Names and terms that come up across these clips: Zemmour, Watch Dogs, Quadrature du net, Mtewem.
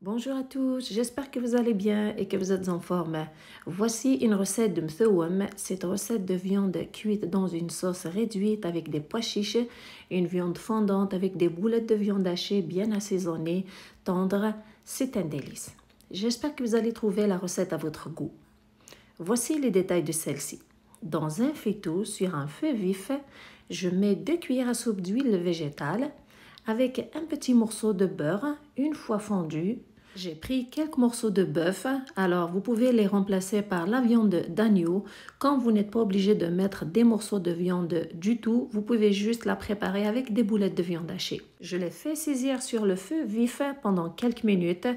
Bonjour à tous, j'espère que vous allez bien et que vous êtes en forme. Voici une recette de Mtewem. C'est une recette de viande cuite dans une sauce réduite avec des pois chiches, une viande fondante avec des boulettes de viande hachée bien assaisonnées, tendre. C'est un délice. J'espère que vous allez trouver la recette à votre goût. Voici les détails de celle-ci. Dans un feuilleton sur un feu vif, je mets 2 cuillères à soupe d'huile végétale avec un petit morceau de beurre une fois fondu. J'ai pris quelques morceaux de bœuf, alors vous pouvez les remplacer par la viande d'agneau. Quand vous n'êtes pas obligé de mettre des morceaux de viande du tout, vous pouvez juste la préparer avec des boulettes de viande hachée. Je les fais saisir sur le feu vif pendant quelques minutes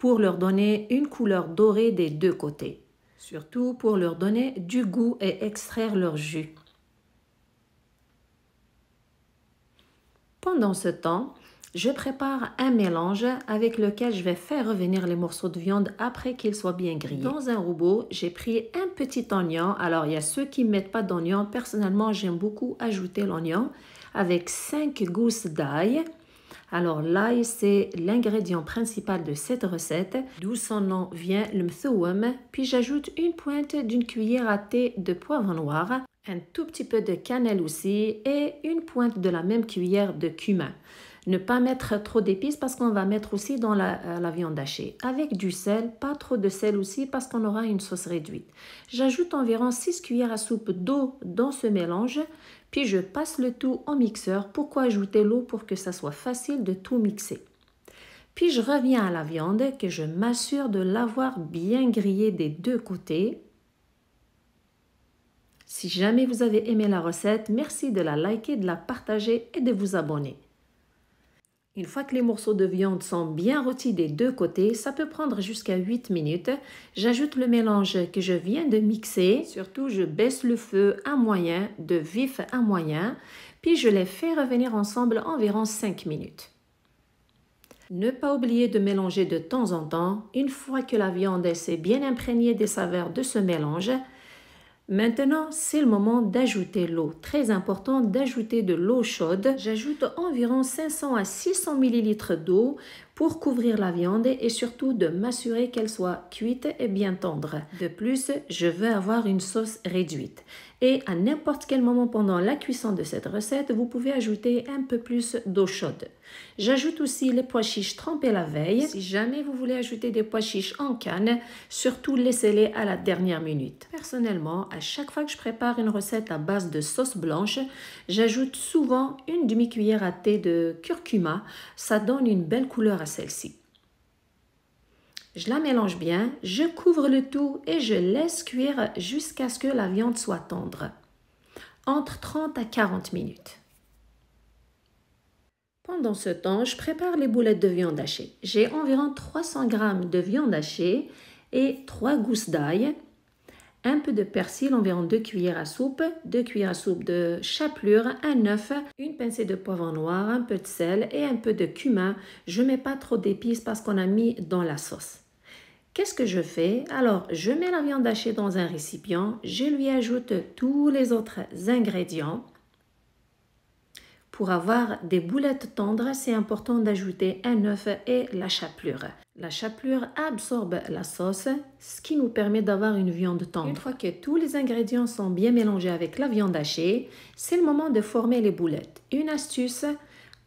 pour leur donner une couleur dorée des deux côtés. Surtout pour leur donner du goût et extraire leur jus. Pendant ce temps, je prépare un mélange avec lequel je vais faire revenir les morceaux de viande après qu'ils soient bien grillés. Dans un robot, j'ai pris un petit oignon. Alors, il y a ceux qui ne mettent pas d'oignon. Personnellement, j'aime beaucoup ajouter l'oignon avec 5 gousses d'ail. Alors, l'ail, c'est l'ingrédient principal de cette recette, d'où son nom vient, le mtewem. Puis, j'ajoute une pointe d'une cuillère à thé de poivre noir, un tout petit peu de cannelle aussi et une pointe de la même cuillère de cumin. Ne pas mettre trop d'épices parce qu'on va mettre aussi dans la viande hachée. Avec du sel, pas trop de sel aussi parce qu'on aura une sauce réduite. J'ajoute environ 6 cuillères à soupe d'eau dans ce mélange, puis je passe le tout au mixeur. Pourquoi ajouter l'eau? Pour que ça soit facile de tout mixer. Puis je reviens à la viande que je m'assure de l'avoir bien grillée des deux côtés. Si jamais vous avez aimé la recette, merci de la liker, de la partager et de vous abonner. Une fois que les morceaux de viande sont bien rôtis des deux côtés, ça peut prendre jusqu'à 8 minutes. J'ajoute le mélange que je viens de mixer. Surtout, je baisse le feu à moyen, de vif à moyen. Puis, je les fais revenir ensemble environ 5 minutes. Ne pas oublier de mélanger de temps en temps. Une fois que la viande s'est bien imprégnée des saveurs de ce mélange, maintenant, c'est le moment d'ajouter l'eau. Très important d'ajouter de l'eau chaude. J'ajoute environ 500 à 600 ml d'eau pour couvrir la viande et surtout de m'assurer qu'elle soit cuite et bien tendre. De plus, je veux avoir une sauce réduite. Et à n'importe quel moment pendant la cuisson de cette recette, vous pouvez ajouter un peu plus d'eau chaude. J'ajoute aussi les pois chiches trempés la veille. Si jamais vous voulez ajouter des pois chiches en canne, surtout laissez-les à la dernière minute. Personnellement, à chaque fois que je prépare une recette à base de sauce blanche, j'ajoute souvent une demi-cuillère à thé de curcuma. Ça donne une belle couleur à celle-ci. Je la mélange bien, je couvre le tout et je laisse cuire jusqu'à ce que la viande soit tendre, entre 30 à 40 minutes. Pendant ce temps, je prépare les boulettes de viande hachée. J'ai environ 300 g de viande hachée et 3 gousses d'ail, un peu de persil, environ 2 cuillères à soupe, 2 cuillères à soupe de chapelure, un œuf, une pincée de poivre noir, un peu de sel et un peu de cumin. Je ne mets pas trop d'épices parce qu'on a mis dans la sauce. Qu'est-ce que je fais? Alors, je mets la viande hachée dans un récipient, je lui ajoute tous les autres ingrédients. Pour avoir des boulettes tendres, c'est important d'ajouter un œuf et la chapelure. La chapelure absorbe la sauce, ce qui nous permet d'avoir une viande tendre. Une fois que tous les ingrédients sont bien mélangés avec la viande hachée, c'est le moment de former les boulettes. Une astuce,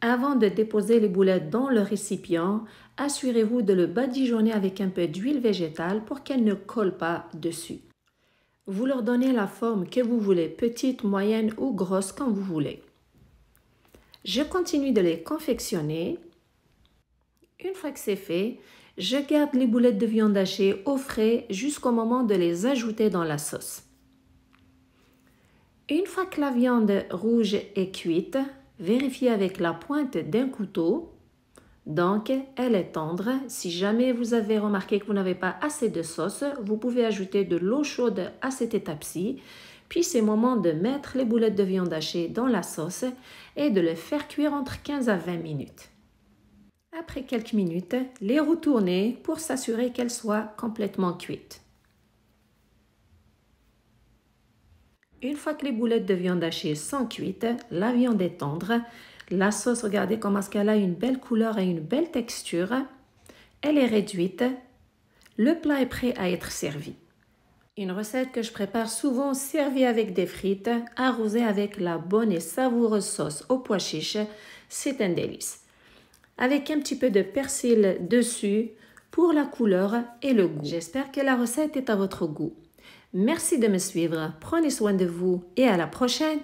avant de déposer les boulettes dans le récipient, assurez-vous de le badigeonner avec un peu d'huile végétale pour qu'elles ne collent pas dessus. Vous leur donnez la forme que vous voulez, petite, moyenne ou grosse, quand vous voulez. Je continue de les confectionner. Une fois que c'est fait, je garde les boulettes de viande hachée au frais jusqu'au moment de les ajouter dans la sauce. Une fois que la viande rouge est cuite, vérifiez avec la pointe d'un couteau. Donc, elle est tendre. Si jamais vous avez remarqué que vous n'avez pas assez de sauce, vous pouvez ajouter de l'eau chaude à cette étape-ci. Puis, c'est le moment de mettre les boulettes de viande hachée dans la sauce et de les faire cuire entre 15 à 20 minutes. Après quelques minutes, les retourner pour s'assurer qu'elles soient complètement cuites. Une fois que les boulettes de viande hachée sont cuites, la viande est tendre. La sauce, regardez comment elle a une belle couleur et une belle texture. elle est réduite, le plat est prêt à être servi. Une recette que je prépare souvent, servie avec des frites, arrosée avec la bonne et savoureuse sauce au pois chiche, c'est un délice. Avec un petit peu de persil dessus pour la couleur et le goût. J'espère que la recette est à votre goût. Merci de me suivre, prenez soin de vous et à la prochaine!